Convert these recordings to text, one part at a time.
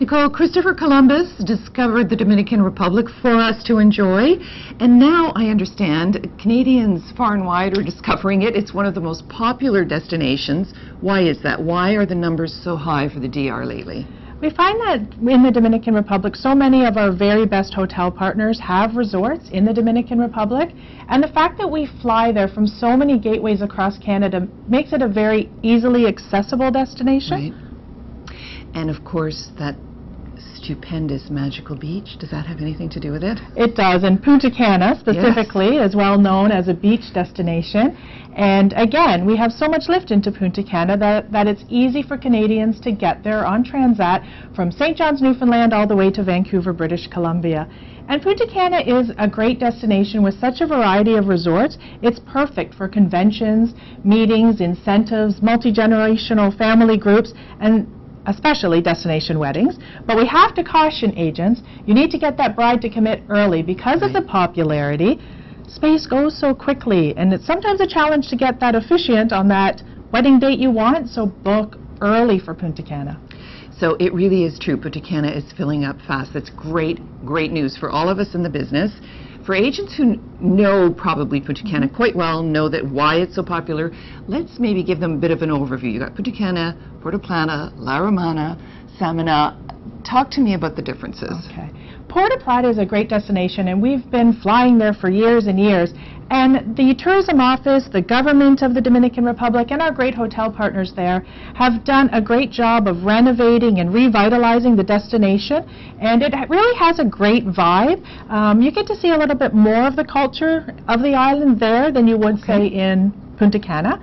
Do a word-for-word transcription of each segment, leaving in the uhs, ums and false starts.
Nicole, Christopher Columbus discovered the Dominican Republic for us to enjoy, and now I understand Canadians far and wide are discovering it. It's one of the most popular destinations. Why is that? Why are the numbers so high for the D R lately? We find that in the Dominican Republic, so many of our very best hotel partners have resorts in the Dominican Republic, and the fact that we fly there from so many gateways across Canada makes it a very easily accessible destination. Right. And of course, that stupendous magical beach, does that have anything to do with it? It does, and Punta Cana specifically yes. is well known as a beach destination, and again we have so much lift into Punta Cana that, that it's easy for Canadians to get there on Transat from Saint John's, Newfoundland all the way to Vancouver, British Columbia. And Punta Cana is a great destination with such a variety of resorts. It's perfect for conventions, meetings, incentives, multi-generational family groups, and especially destination weddings. But we have to caution agents, you need to get that bride to commit early because right. of the popularity. Space goes so quickly, and it's sometimes a challenge to get that officiant on that wedding date you want, so book early for Punta Cana. So it really is true, Punta Cana is filling up fast. That's great, great news for all of us in the business. For agents who know probably Punta Cana quite well, know that why it's so popular, let's maybe give them a bit of an overview. You got Punta Cana, Puerto Plata, La Romana, Samana. Talk to me about the differences. Okay. Puerto Plata is a great destination, and we've been flying there for years and years. And the tourism office, the government of the Dominican Republic, and our great hotel partners there have done a great job of renovating and revitalizing the destination. And it really has a great vibe. Um, you get to see a little bit more of the culture of the island there than you would, okay. say, in Punta Cana.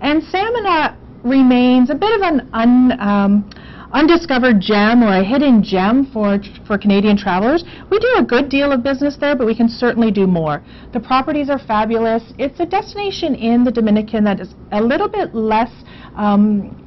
And Samana remains a bit of an un... Um, undiscovered gem or a hidden gem for, for Canadian travelers. We do a good deal of business there, but we can certainly do more. The properties are fabulous. It's a destination in the Dominican that is a little bit less um,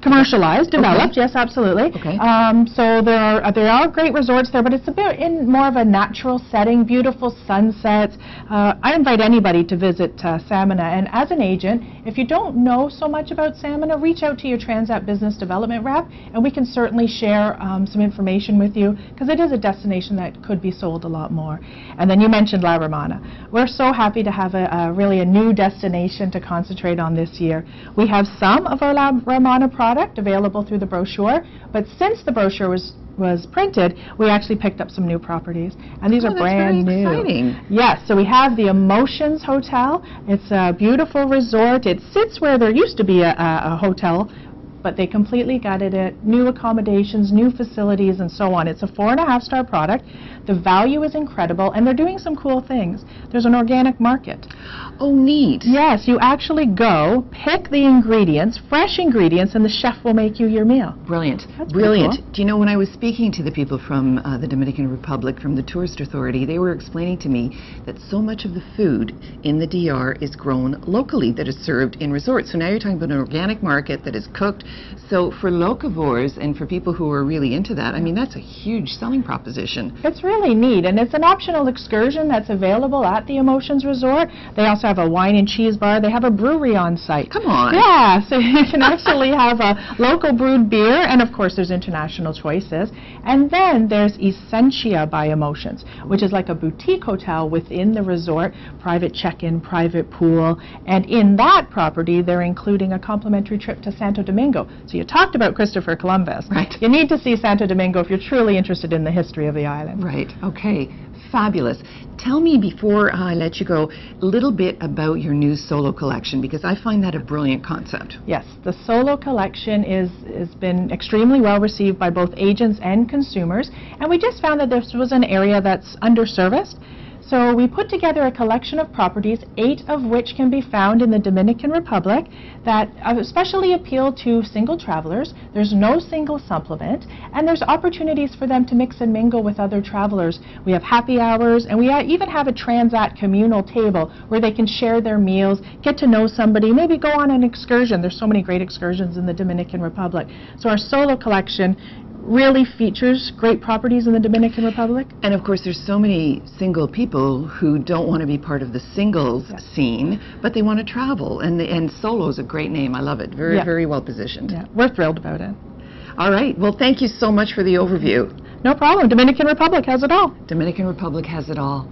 commercialized, developed, okay. yes, absolutely. Okay. Um, so there are, there are great resorts there, but it's a bit in more of a natural setting, beautiful sunsets. Uh, I invite anybody to visit uh, Samana, and as an agent, if you don't know so much about Samana, reach out to your Transat Business Development rep, and we can certainly share um, some information with you, because it is a destination that could be sold a lot more. And then you mentioned La Romana. We're so happy to have a, a really a new destination to concentrate on this year. We have some of our La Romana products available through the brochure, but since the brochure was was printed, we actually picked up some new properties, and these oh, are brand very new. Exciting. Yes, so we have the Emotions Hotel. It's a beautiful resort. It sits where there used to be a, a, a hotel, but they completely gutted it. New accommodations, new facilities, and so on. It's a four and a half star product. The value is incredible, and they're doing some cool things. There's an organic market. Oh, neat. Yes, you actually go, pick the ingredients, fresh ingredients, and the chef will make you your meal. Brilliant. That's brilliant. Cool. Do you know, when I was speaking to the people from uh, the Dominican Republic, from the Tourist Authority, they were explaining to me that so much of the food in the D R is grown locally, that is served in resorts. So now you're talking about an organic market that is cooked. So for locavores and for people who are really into that, I mean, that's a huge selling proposition. It's really neat, and it's an optional excursion that's available at the Emotions Resort. They also have a wine and cheese bar. They have a brewery on site. Come on. Yeah, so you can actually have a local brewed beer, and of course there's international choices. And then there's Essentia by Emotions, which is like a boutique hotel within the resort, private check-in, private pool, and in that property they're including a complimentary trip to Santo Domingo. So you talked about Christopher Columbus. Right. You need to see Santo Domingo if you're truly interested in the history of the island. Right. Okay. Fabulous. Tell me, before I let you go, a little bit about your new Solo collection, because I find that a brilliant concept. Yes, the Solo collection is has been extremely well received by both agents and consumers, and we just found that this was an area that's underserviced. So we put together a collection of properties, eight of which can be found in the Dominican Republic, that especially appeal to single travelers. There's no single supplement, and there's opportunities for them to mix and mingle with other travelers. We have happy hours, and we even have a Transat communal table where they can share their meals, get to know somebody, maybe go on an excursion. There's so many great excursions in the Dominican Republic. So our Solo collection really features great properties in the Dominican Republic. And of course there's so many single people who don't want to be part of the singles yes. scene, but they want to travel, and the, and Solo is a great name. I love it. Very yeah. very well positioned. Yeah. We're thrilled about it. All right. Well, thank you so much for the overview. No problem. Dominican Republic has it all. Dominican Republic has it all.